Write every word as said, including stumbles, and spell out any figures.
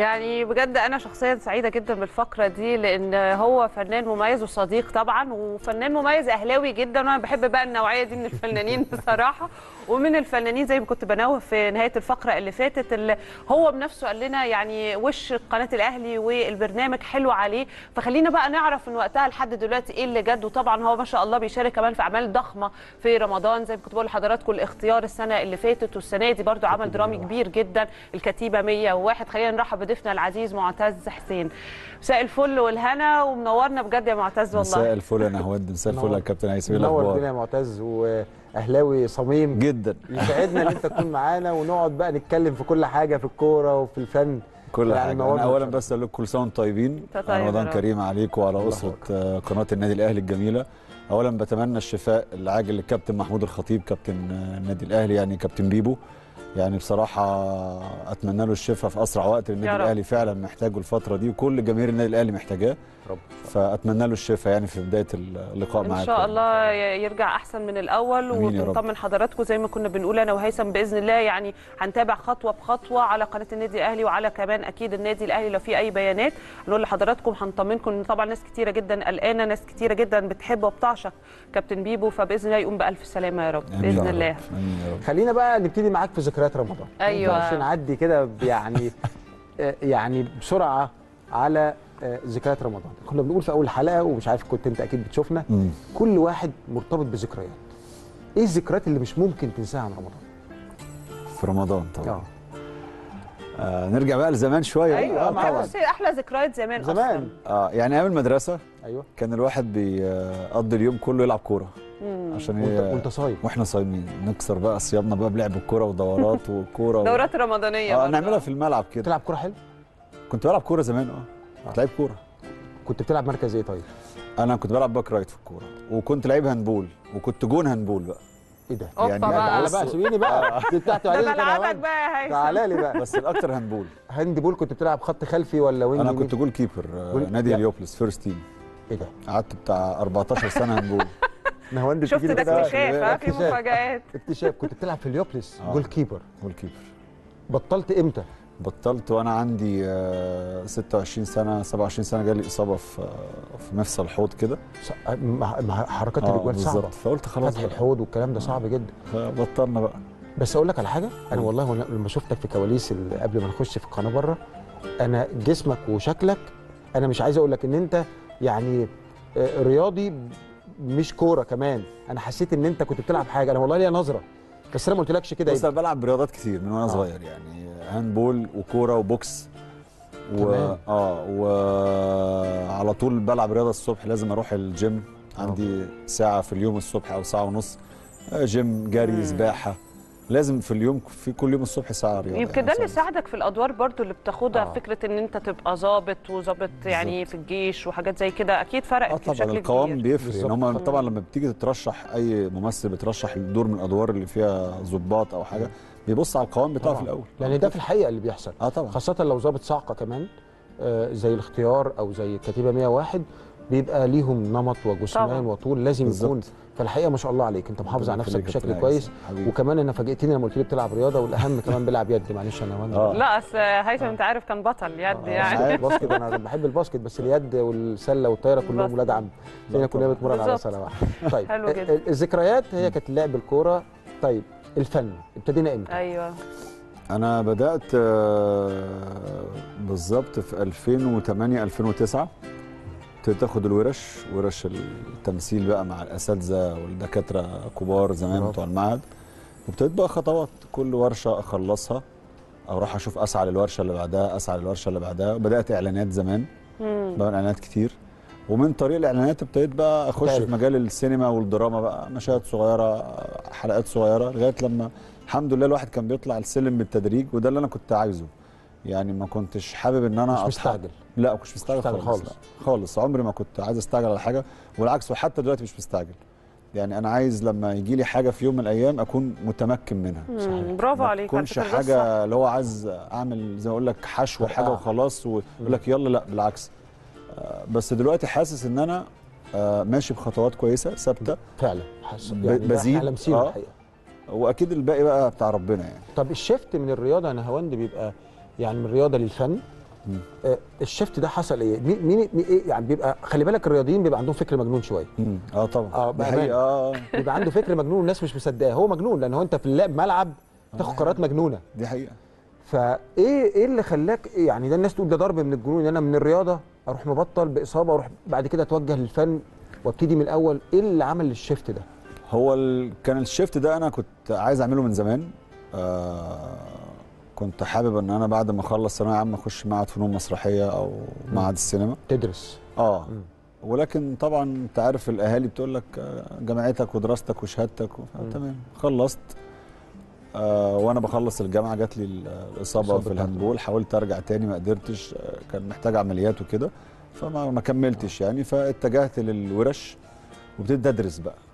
يعني بجد انا شخصيا سعيده جدا بالفقره دي، لان هو فنان مميز وصديق طبعا، وفنان مميز اهلاوي جدا، وانا بحب بقى النوعيه دي من الفنانين بصراحه، ومن الفنانين زي ما كنت بنوه في نهايه الفقره اللي فاتت اللي هو بنفسه قال لنا يعني وش قناه الاهلي والبرنامج حلو عليه، فخلينا بقى نعرف من وقتها لحد دلوقتي ايه اللي جد. وطبعا هو ما شاء الله بيشارك كمان في اعمال ضخمه في رمضان زي ما كنت بقول لحضراتكم، الاختيار السنه اللي فاتت والسنه دي برده عمل درامي كبير جدا، الكتيبه مية وواحد. خلينا نرحب ضيفنا العزيز معتز حسين. مساء الفل والهنا ومنورنا بجد يا معتز. والله مساء الفل يا نهاد، مساء الفل يا كابتن هيثم. منور بينا يا معتز، واهلاوي صميم جدا، يسعدنا ان انت تكون معانا ونقعد بقى نتكلم في كل حاجه، في الكوره وفي الفن، كل يعني حاجه. أنا اولا بس اقول لكم كل سنه طيبين، رمضان كريم عليكم وعلى اسره قناه النادي الاهلي الجميله. اولا بتمنى الشفاء العاجل للكابتن محمود الخطيب كابتن النادي الاهلي، يعني كابتن بيبو، يعني بصراحه اتمنى له الشفاء في اسرع وقت، النادي الاهلي فعلا محتاجه الفتره دي وكل جماهير النادي الاهلي محتاجاه، فاتمنى له الشفاء يعني في بدايه اللقاء معاكم ان شاء الله يرجع احسن من الاول. ونطمن حضراتكم زي ما كنا بنقول انا وهيثم باذن الله، يعني هنتابع خطوه بخطوه على قناه النادي الاهلي، وعلى كمان اكيد النادي الاهلي لو في اي بيانات هنقول لحضراتكم، هنطمنكم ان طبعا ناس كتيره جدا قلقانه، ناس كتيره جدا بتحب وبتعشق كابتن بيبو، فباذن الله يقوم بالف سلامه يا رب باذن الله. خلينا بقى نبتدي معاك في ذكريات رمضان. ايوه عشان نعدي كده يعني يعني بسرعه على ذكريات رمضان. كنا بنقول في اول حلقه ومش عارف كنت انت اكيد بتشوفنا، مم. كل واحد مرتبط بذكريات. ايه الذكريات اللي مش ممكن تنساها عن رمضان؟ في رمضان طبعا اه, آه نرجع بقى لزمان شويه. ايوه آه طبعا احلى ذكريات زمان زمان أصلاً. اه يعني ايام المدرسه ايوه كان الواحد بيقضي اليوم كله يلعب كوره، عشان وانت صايم واحنا صايمين نكسر بقى صيامنا بقى بلعب الكوره ودورات وكوره دورات رمضانيه اه نعملها في الملعب كده. تلعب كوره حلو؟ كنت بلعب كوره زمان اه كنت لعيب كوره. كنت بتلعب مركز ايه طيب؟ انا كنت بلعب باك رايت في الكوره، وكنت لعيب هاندبول، وكنت جون هاندبول بقى. ايه ده؟ يعني تعالى بقى سيبيني بقى دي بتاعتي وعليك انا بقى تعالى لي بقى بس الاكثر هاندبول. هاندبول كنت بتلعب خط خلفي ولا وينج؟ انا كنت جول كيبر نادي اليوبلس فيرست تيم. ايه ده؟ قعدت بتاع أربعتاشر سنة هاندبول. نهاوند شفت ده اكتشاف، في مفاجآت. اكتشاف كنت بتلعب في اليوبلس جول كيبر. جول كيبر. بطلت امتى؟ بطلت وانا عندي ستة وعشرين سنة سبعة وعشرين سنة، جالي اصابه في في مفصل الحوض كده، حركات الرجل صعبه، فقلت خلاص فتح الحوض والكلام ده صعب جدا، بطلنا بقى. بس اقول لك على حاجه، انا والله لما شفتك في كواليس قبل ما نخش في القناه بره، انا جسمك وشكلك انا مش عايز اقول لك ان انت يعني رياضي مش كوره كمان، انا حسيت ان انت كنت بتلعب حاجه، انا والله ليا نظره بس انا ما قلتلكش كده. بس انا بلعب رياضات كتير من وانا آه. صغير، يعني هاندبول وكوره وبوكس و... اه وعلى طول بلعب رياضه الصبح، لازم اروح الجيم، عندي ساعه في اليوم الصبح او ساعه ونص جيم، جري، سباحه، لازم في اليوم في كل يوم الصبح ساعه رياضه. يمكن ده اللي ساعدك في الادوار برضو اللي بتاخدها آه. فكره ان انت تبقى ظابط وظابط يعني في الجيش وحاجات زي كده اكيد فرقت آه في شكل كبير. القوام بيفرق ان هم طبعا لما بتيجي تترشح، اي ممثل بترشح الدور من الادوار اللي فيها ظباط او حاجه بيبص على القوام بتاعه في الاول، يعني ده في الحقيقه اللي بيحصل آه طبعا، خاصه لو ظابط صاعقه كمان آه زي الاختيار او زي الكتيبه مية وواحد، بيبقى ليهم نمط وجسمان وطول لازم يكون. فالحقيقه ما شاء الله عليك انت محافظ على نفسك بشكل كويس، وكمان انا فاجئتني لما قلت لي بتلعب رياضه، والاهم كمان بلعب يد. معلش انا وانا لا اصل هيثم انت عارف كان بطل يد آه. يعني الباسكت انا بحب الباسكت، بس اليد والسله والطايره كلهم ولاد عم، لان كلنا بنتمرن على سله واحده. طيب الذكريات هي كانت لعب الكوره. طيب الفن ابتدينا امتى؟ ايوه انا بدات بالظبط في ألفين وتمانية ألفين وتسعة، ابتديت اخد الورش، ورش التمثيل بقى مع الاساتذه والدكاتره كبار زمان بتوع المعهد، وابتديت بقى خطوات كل ورشه اخلصها اروح اشوف اسعى للورشه اللي بعدها، اسعى للورشه اللي بعدها، بدات اعلانات زمان بقى اعلانات كتير، ومن طريق الاعلانات ابتديت بقى اخش طيب. في مجال السينما والدراما بقى، مشاهد صغيره حلقات صغيره، لغايه لما الحمد لله الواحد كان بيطلع السلم بالتدريج، وده اللي انا كنت عايزه، يعني ما كنتش حابب ان انا مش مستعجل، لا مش مستعجل خالص خالص, خالص. عمري ما كنت عايز استعجل على حاجه، والعكس وحتى دلوقتي مش مستعجل، يعني انا عايز لما يجي لي حاجه في يوم من الايام اكون متمكن منها. برافو عليك، ما تكونش حاجه اللي هو عايز اعمل زي ما اقول لك حشو حاجه آه. وخلاص ويقول لك يلا، لا بالعكس. بس دلوقتي حاسس ان انا ماشي بخطوات كويسه ثابته فعلا، حاسس يعني بزيد آه. واكيد الباقي بقى بتاع ربنا يعني. طب الشيفت من الرياضه يا نهاوند بيبقى يعني من الرياضه للفن آه الشيفت ده حصل ايه؟ مين مين ايه يعني؟ بيبقى خلي بالك الرياضيين بيبقى عندهم فكر مجنون شويه. اه طبعا اه اه بيبقى عنده فكر مجنون والناس مش مصدقاه، هو مجنون لان هو انت في اللعب ملعب تاخد قرارات مجنونه. دي حقيقه. فايه ايه اللي خلاك يعني ده الناس تقول ده ضرب من الجنون ان انا من الرياضه اروح مبطل باصابه واروح بعد كده اتوجه للفن وابتدي من الاول، ايه اللي عمل الشيفت ده؟ هو ال... كان الشيفت ده انا كنت عايز اعمله من زمان. آه... كنت حابب ان انا بعد ما اخلص ثانويه عامه اخش معهد فنون مسرحيه او معهد السينما. تدرس اه م. ولكن طبعا انت عارف الاهالي بتقول لك جامعتك ودراستك وشهادتك و... تمام خلصت. آه وانا بخلص الجامعه جات لي الاصابه في الهاندبول، حاولت ارجع تاني ما قدرتش، كان محتاج عمليات وكده فما ما كملتش يعني، فاتجهت للورش وابتديت ادرس بقى.